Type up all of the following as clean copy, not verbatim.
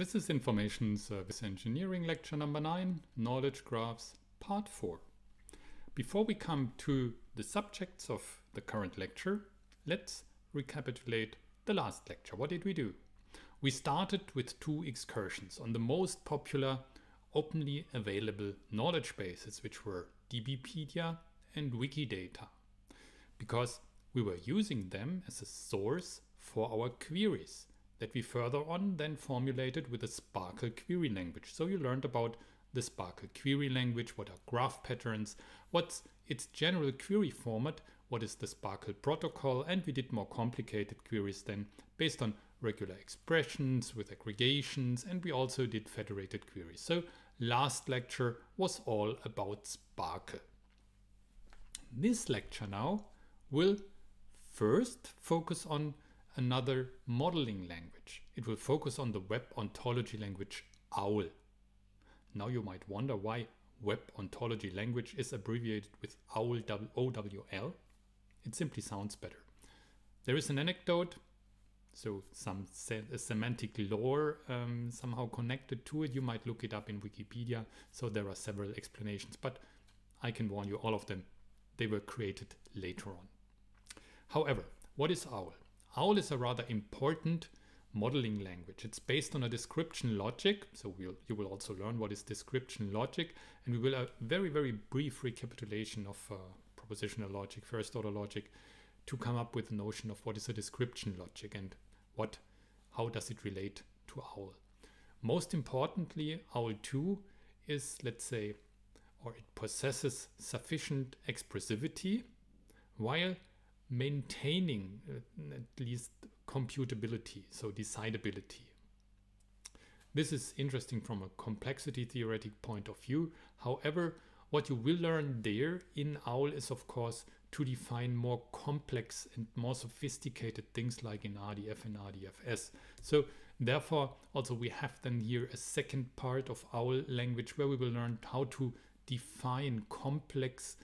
This is Information Service Engineering Lecture number 9, Knowledge Graphs, Part 4. Before we come to the subjects of the current lecture, let's recapitulate the last lecture. What did we do? We started with two excursions on the most popular openly available knowledge bases, which were DBpedia and Wikidata, because we were using them as a source for our queries that we further on then formulated with a SPARQL query language. So you learned about the SPARQL query language, what are graph patterns, what's its general query format, what is the SPARQL protocol, and we did more complicated queries then based on regular expressions with aggregations, and we also did federated queries. So last lecture was all about SPARQL. This lecture now will first focus on another modeling language. It will focus on the web ontology language OWL. Now you might wonder why web ontology language is abbreviated with OWL, OWL. It simply sounds better. There is an anecdote, so some semantic lore somehow connected to it. You might look it up in Wikipedia. So there are several explanations, but I can warn you, all of them, they were created later on. However, what is OWL? OWL is a rather important modeling language. It's based on a description logic. So you will also learn what is description logic, and we will have a very, very brief recapitulation of propositional logic, first order logic, to come up with the notion of what is a description logic and how does it relate to OWL. Most importantly, OWL 2 is, let's say, or it possesses sufficient expressivity while maintaining at least computability, so decidability. This is interesting from a complexity theoretic point of view. However, what you will learn there in OWL is, of course, to define more complex and more sophisticated things like in RDF and RDFS. So therefore, also we have then here a second part of OWL language where we will learn how to define complex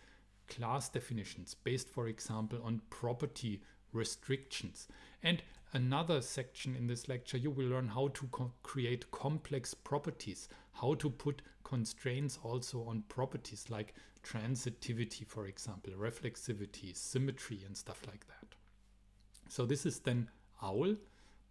class definitions based, for example, on property restrictions. And another section in this lecture, you will learn how to create complex properties, how to put constraints also on properties like transitivity, for example, reflexivity, symmetry, and stuff like that. So this is then OWL,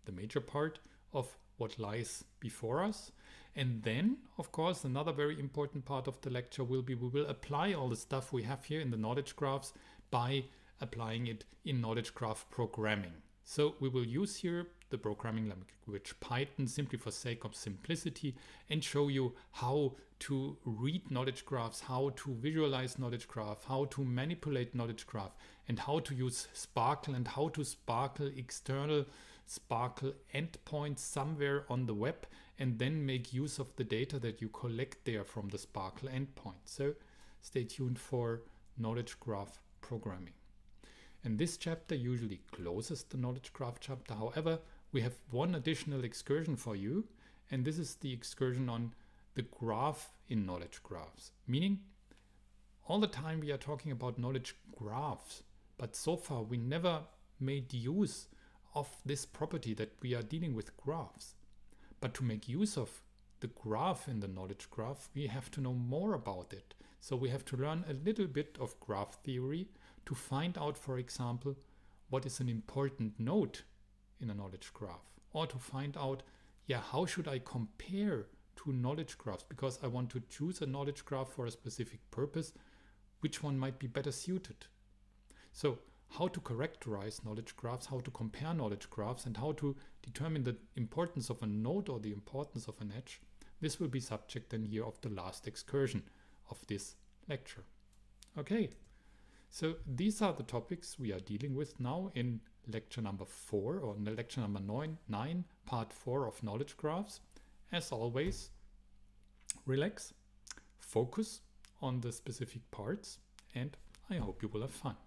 the major part of what lies before us. And then, of course, another very important part of the lecture will be we will apply all the stuff we have here in the knowledge graphs by applying it in knowledge graph programming. So we will use here the programming language Python simply for sake of simplicity and show you how to read knowledge graphs, how to visualize knowledge graph, how to manipulate knowledge graph, and how to use SPARQL and how to SPARQL external SPARQL endpoints somewhere on the web and then make use of the data that you collect there from the SPARQL endpoint. So stay tuned for knowledge graph programming. And this chapter usually closes the knowledge graph chapter. However, we have one additional excursion for you, and this is the excursion on the graph in knowledge graphs. Meaning, all the time we are talking about knowledge graphs, but so far we never made use of this property that we are dealing with graphs. But to make use of the graph in the knowledge graph, we have to know more about it. So we have to learn a little bit of graph theory to find out, for example, what is an important node in a knowledge graph, or to find out, yeah, how should I compare two knowledge graphs? Because I want to choose a knowledge graph for a specific purpose, which one might be better suited? So how to characterize knowledge graphs, how to compare knowledge graphs, and how to determine the importance of a node or the importance of an edge. This will be subject then here of the last excursion of this lecture. Okay, so these are the topics we are dealing with now in lecture number 4 or in lecture number 9, part 4 of knowledge graphs. As always, relax, focus on the specific parts, and I hope you will have fun.